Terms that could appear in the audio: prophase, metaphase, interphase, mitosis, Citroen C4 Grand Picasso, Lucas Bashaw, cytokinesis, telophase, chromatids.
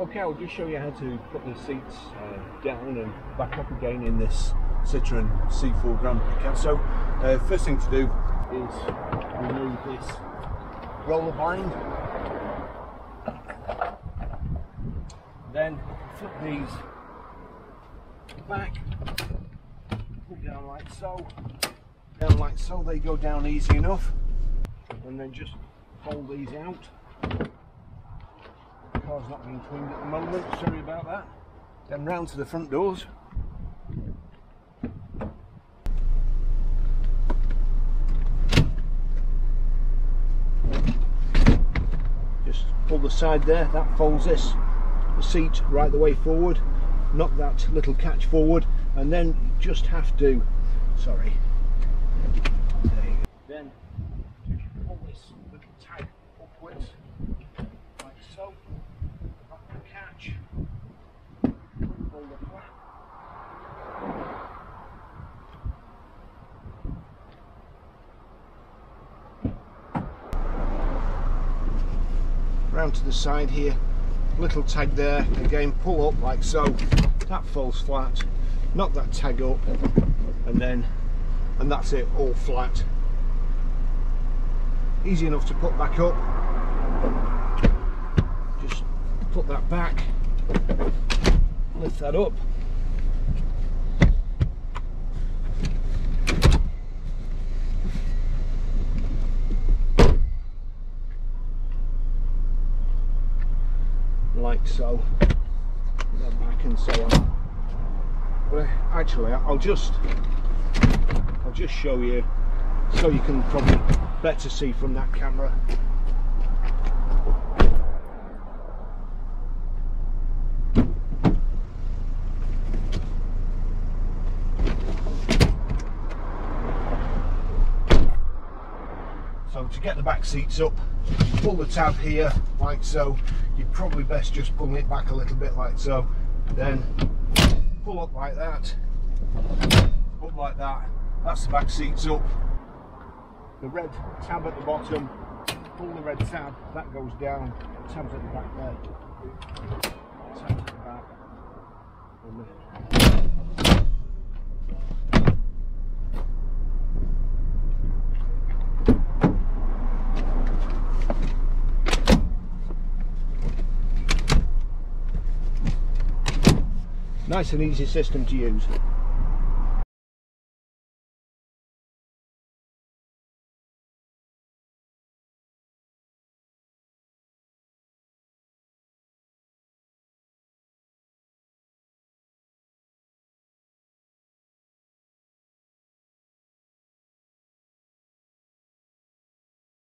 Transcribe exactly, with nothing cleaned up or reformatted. Okay, I'll just show you how to put the seats uh, down and back up again in this Citroen C four Grand Picasso. Uh, first thing to do is remove this roller bind. Then flip these back, put down like so, down like so, they go down easy enough. And then just fold these out. Car's not being cleaned at the moment, sorry about that. Then round to the front doors. Just pull the side there, that folds this the seat right the way forward, knock that little catch forward, and then you just have to, sorry, there you go. Then just pull this little tag upwards, like so. Catch, pull the flap, round to the side here, little tag there, again pull up like so, that falls flat, knock that tag up, and then, and that's it, all flat, easy enough to put back up. Put that back, lift that up, like so, then back and so on. Well, actually, I'll just, I'll just show you, so you can probably better see from that camera. So to get the back seats up, pull the tab here like so, you'd probably best just pull it back a little bit like so, then pull up like that, up like that, that's the back seats up, the red tab at the bottom, pull the red tab, that goes down, tab's at the back there, tab's at the back, and then nice and easy system to use.